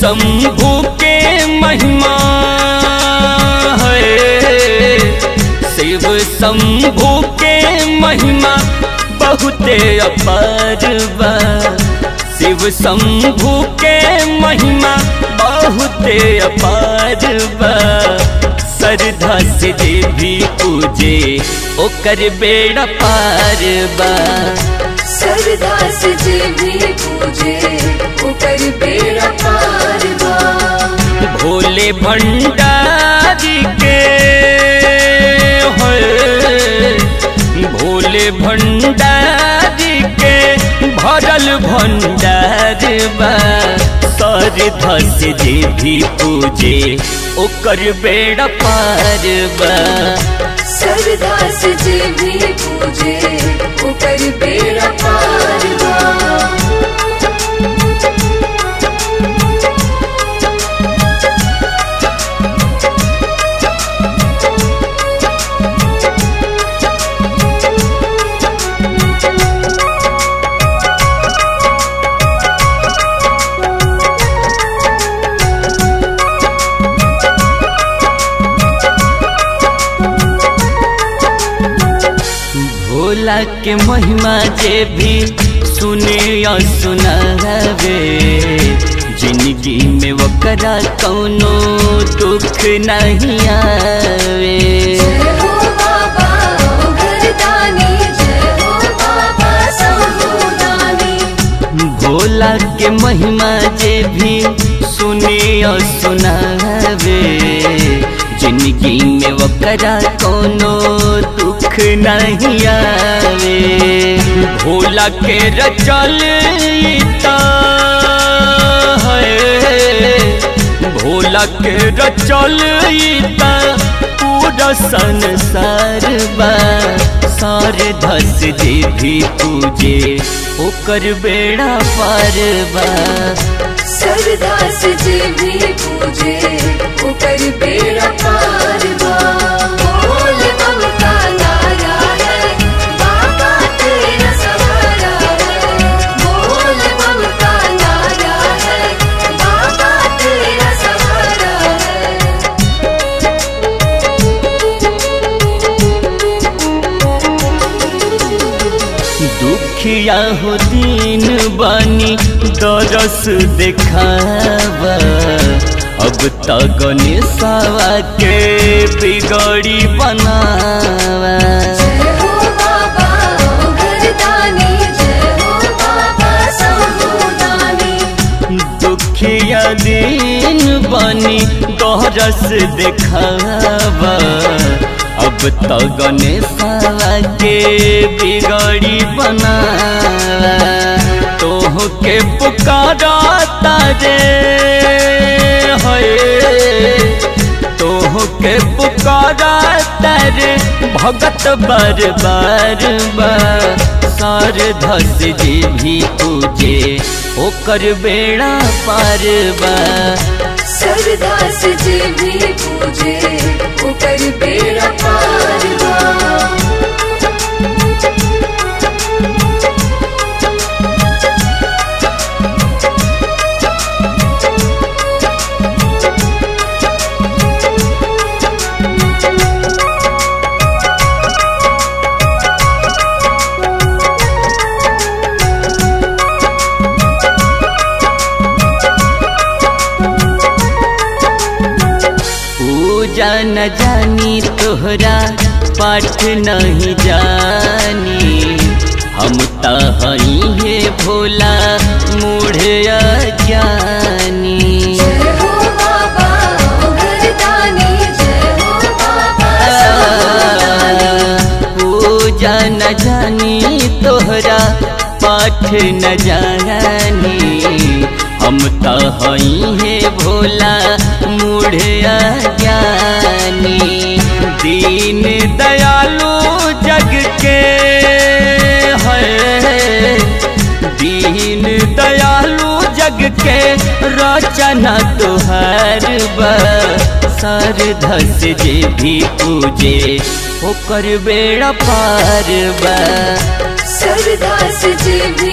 शंभू के महिमा है, शिव शंभू के महिमा बहुते अपार बा। शिव शंभू के महिमा बहुते अपार बा। श्रद्धा से देवी पूजे ओकर बेड़ा पार बा। श्रद्धा से देवी पूजे ओकर बेड़ा पार बा। भोले भंडारी के भोले भंडारी के भरल भंडार बा। श्रद्धा से देवी पूजे ओकर बेड़ा पार बा। श्रद्धा से देवी पूजे ओकर बेड़ा पार बा। भोला के महिमा जे भी सुने और सुनावे, जिंदगी में वकरा कौनो दुख नहीं आवे। जय हो बाबा घरदानी, जय हो बाबा संभुदानी। भोला के महिमा जे भी सुने और सुनावे, जिंदगी में वकरा कौनो दुख नहीं आवे। भोला के रचलिता है, भोला के रचलिता पूरा संसार बा। श्रद्धा से देवी पूजे ओकर बेड़ा पार बा। श्रद्धा से देवी पूजे ओकर बेड़ा पार बा। दुखिया हो दीन बानी दरस देखावा, अब तक गणेशवा के बिगड़ी बनावा। जय हो बाबा घरदानी, जय हो बाबा संभुदानी। दुखिया दीन बानी दरस देखावा, अब तो गणेशवा के बिगड़ी बनावा। तोह के पुकारा तारे है, तोह के पुकारा तारे भगत बार बार बा। श्रद्धा से देवी पूजे ओकर बेड़ा पार बा। श्रद्धा से देवी पूजे ओकर बेड़ा पार बा। न जानी तोहरा पाठ नहीं जानी, हम तही भोला मूढ़े अज्ञानी। जय हो बाबा घरदानी, जय हो बाबा संभुदानी। पूजा न जानी तोहरा पाठ न जानी, हम तही भोला मूढ़े अज्ञानी। दीन दयालु जग के है, दीन दयालु जग के रचना तुहार बा। श्रद्धा से देवी पूजे ओकर बेड़ा पार बा। श्रद्धा से देवी